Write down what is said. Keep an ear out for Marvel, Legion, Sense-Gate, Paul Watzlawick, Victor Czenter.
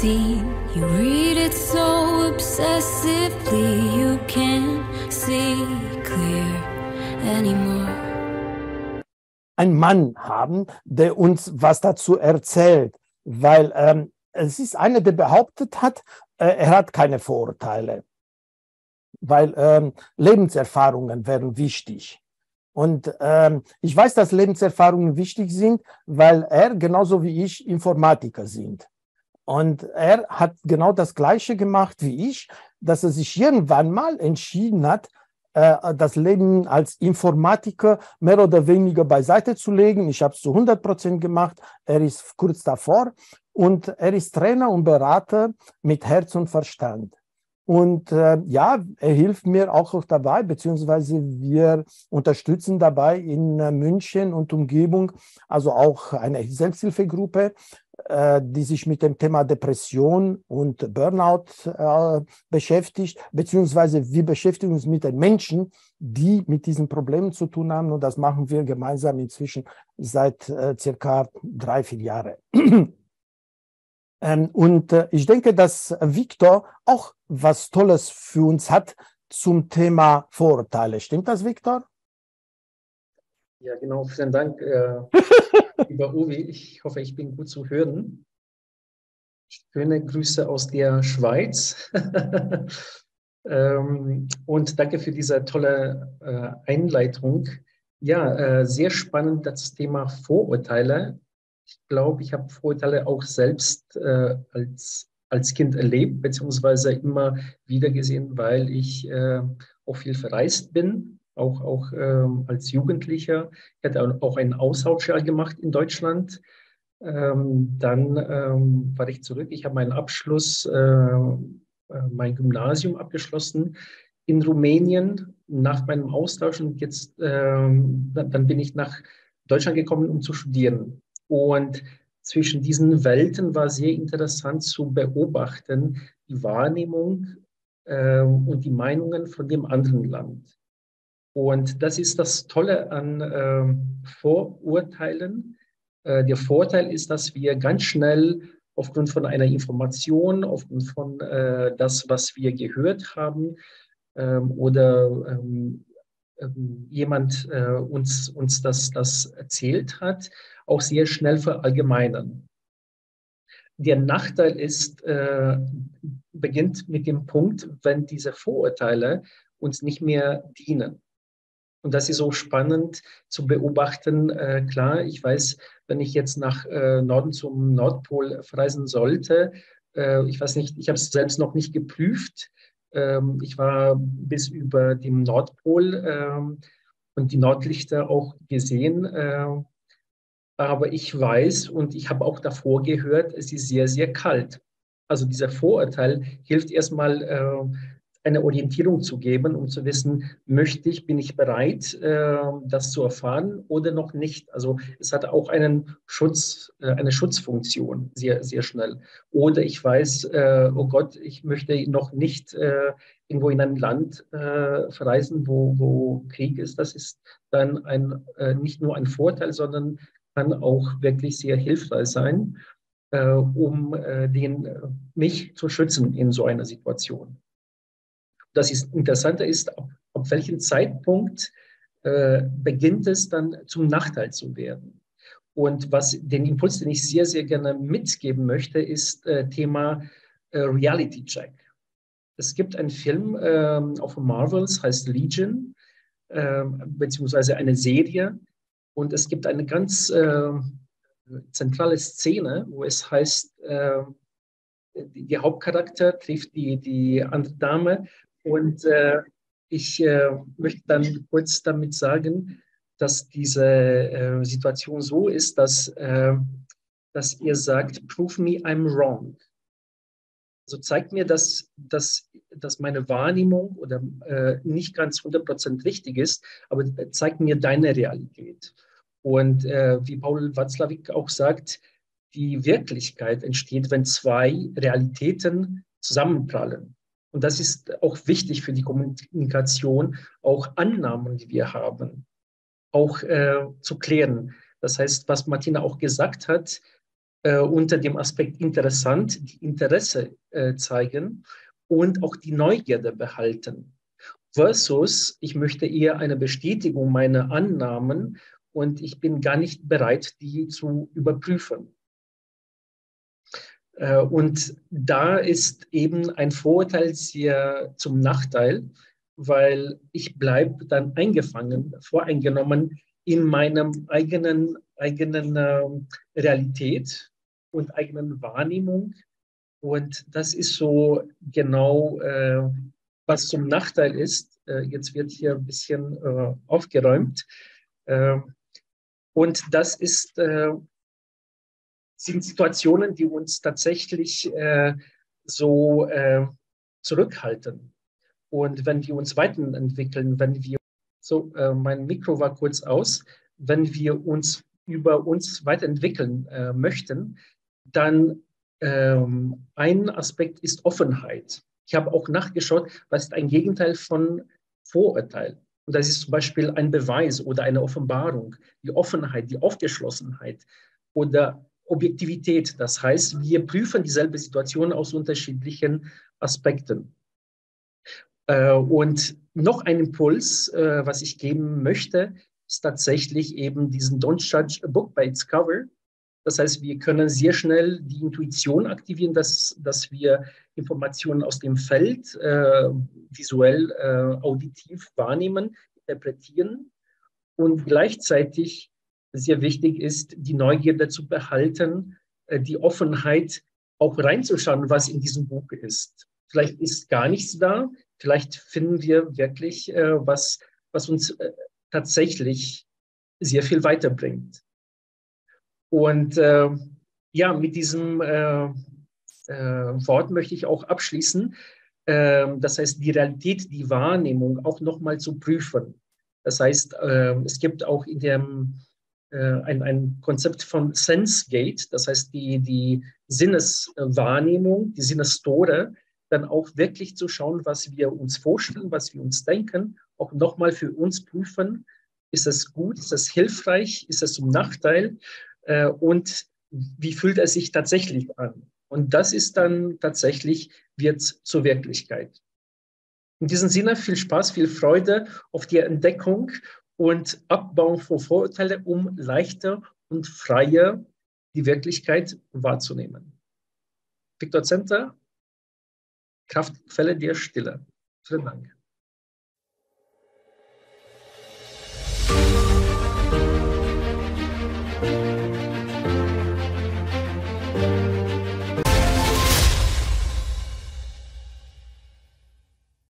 scene. You read it so obsessively, you can't see clear anymore. Ein Mann haben, der uns was dazu erzählt, weil es ist einer, der behauptet hat, er hat keine Vorurteile, weil Lebenserfahrungen wären wichtig. Und ich weiß, dass Lebenserfahrungen wichtig sind, weil er genauso wie ich Informatiker sind. Und er hat genau das Gleiche gemacht wie ich, dass er sich irgendwann mal entschieden hat, das Leben als Informatiker mehr oder weniger beiseite zu legen. Ich habe es zu 100% gemacht. Er ist kurz davor und er ist Trainer und Berater mit Herz und Verstand. Und ja, er hilft mir auch dabei, beziehungsweise wir unterstützen dabei in München und Umgebung, also auch eine Selbsthilfegruppe, die sich mit dem Thema Depression und Burnout beschäftigt, beziehungsweise wir beschäftigen uns mit den Menschen, die mit diesen Problemen zu tun haben. Und das machen wir gemeinsam inzwischen seit circa 3-4 Jahren. Und ich denke, dass Victor auch was Tolles für uns hat zum Thema Vorurteile. Stimmt das, Victor? Ja, genau. Vielen Dank. Lieber Uwe, ich hoffe, ich bin gut zu hören. Schöne Grüße aus der Schweiz. Und danke für diese tolle Einleitung. Ja, sehr spannend das Thema Vorurteile. Ich glaube, ich habe Vorurteile auch selbst als Kind erlebt, beziehungsweise immer wieder gesehen, weil ich auch viel verreist bin. Auch als Jugendlicher. Ich hatte auch einen Austauschjahr gemacht in Deutschland. Dann war ich zurück. Ich habe meinen Abschluss, mein Gymnasium abgeschlossen in Rumänien nach meinem Austausch. Und jetzt dann bin ich nach Deutschland gekommen, um zu studieren. Und zwischen diesen Welten war sehr interessant zu beobachten, die Wahrnehmung und die Meinungen von dem anderen Land. Und das ist das Tolle an Vorurteilen. Der Vorteil ist, dass wir ganz schnell aufgrund von einer Information, aufgrund von das, was wir gehört haben oder jemand uns das erzählt hat, auch sehr schnell verallgemeinern. Der Nachteil ist, beginnt mit dem Punkt, wenn diese Vorurteile uns nicht mehr dienen. Und das ist so spannend zu beobachten. Klar, ich weiß, wenn ich jetzt nach Norden zum Nordpol verreisen sollte, ich weiß nicht, ich habe es selbst noch nicht geprüft. Ich war bis über den Nordpol und die Nordlichter auch gesehen. Aber ich weiß und ich habe auch davor gehört, es ist sehr, sehr kalt. Also dieser Vorurteil hilft erstmal, eine Orientierung zu geben, um zu wissen, bin ich bereit, das zu erfahren oder noch nicht. Also es hat auch einen Schutz, eine Schutzfunktion sehr, sehr schnell. Oder ich weiß, oh Gott, ich möchte noch nicht irgendwo in ein Land verreisen, wo Krieg ist. Das ist dann nicht nur ein Vorteil, sondern kann auch wirklich sehr hilfreich sein, um mich zu schützen in so einer Situation. Das Interessante ist, ab welchem Zeitpunkt beginnt es dann zum Nachteil zu werden. Und den Impuls, den ich sehr, sehr gerne mitgeben möchte, ist Thema Reality Check. Es gibt einen Film auf Marvels, heißt Legion, beziehungsweise eine Serie. Und es gibt eine ganz zentrale Szene, wo es heißt, der Hauptcharakter trifft die andere Dame. Und ich möchte dann kurz damit sagen, dass diese Situation so ist, dass ihr sagt, prove me I'm wrong. Also zeigt mir, dass meine Wahrnehmung oder nicht ganz 100% richtig ist, aber zeigt mir deine Realität. Und wie Paul Watzlawick auch sagt, die Wirklichkeit entsteht, wenn zwei Realitäten zusammenprallen. Und das ist auch wichtig für die Kommunikation, auch Annahmen, die wir haben, auch zu klären. Das heißt, was Martina auch gesagt hat, unter dem Aspekt interessant, die Interesse zeigen und auch die Neugierde behalten. Versus, ich möchte eher eine Bestätigung meiner Annahmen und ich bin gar nicht bereit, die zu überprüfen. Und da ist eben ein Vorurteil sehr zum Nachteil, weil ich bleibe dann eingefangen, voreingenommen in meinem eigenen Realität und eigenen Wahrnehmung. Und das ist so genau, was zum Nachteil ist. Jetzt wird hier ein bisschen aufgeräumt. Und das ist, sind Situationen, die uns tatsächlich so zurückhalten. Und wenn wir uns weiterentwickeln, wenn wir, so mein Mikro war kurz aus, wenn wir uns über uns weiterentwickeln möchten, dann ein Aspekt ist Offenheit. Ich habe auch nachgeschaut, was ist ein Gegenteil von Vorurteil. Und das ist zum Beispiel ein Beweis oder eine Offenbarung, die Offenheit, die Aufgeschlossenheit oder Objektivität. Das heißt, wir prüfen dieselbe Situation aus unterschiedlichen Aspekten. Und noch ein Impuls, was ich geben möchte, ist tatsächlich eben diesen Don't Judge a Book by its Cover. Das heißt, wir können sehr schnell die Intuition aktivieren, dass wir Informationen aus dem Feld visuell, auditiv wahrnehmen, interpretieren. Und gleichzeitig sehr wichtig ist, die Neugierde zu behalten, die Offenheit auch reinzuschauen, was in diesem Buch ist. Vielleicht ist gar nichts da, vielleicht finden wir wirklich was uns tatsächlich sehr viel weiterbringt. Und ja, mit diesem Wort möchte ich auch abschließen. Das heißt, die Realität, die Wahrnehmung auch nochmal zu prüfen. Das heißt, es gibt auch in dem ein Konzept von Sense-Gate, das heißt, die Sinneswahrnehmung, die Sinnestore, dann auch wirklich zu schauen, was wir uns vorstellen, was wir uns denken, auch nochmal für uns prüfen, ist das gut, ist das hilfreich, ist das zum Nachteil? Und wie fühlt es sich tatsächlich an? Und das ist dann tatsächlich, wird zur Wirklichkeit. In diesem Sinne viel Spaß, viel Freude auf die Entdeckung und Abbau von Vorurteilen, um leichter und freier die Wirklichkeit wahrzunehmen. Victor Czenter, Kraftquelle der Stille. Vielen Dank.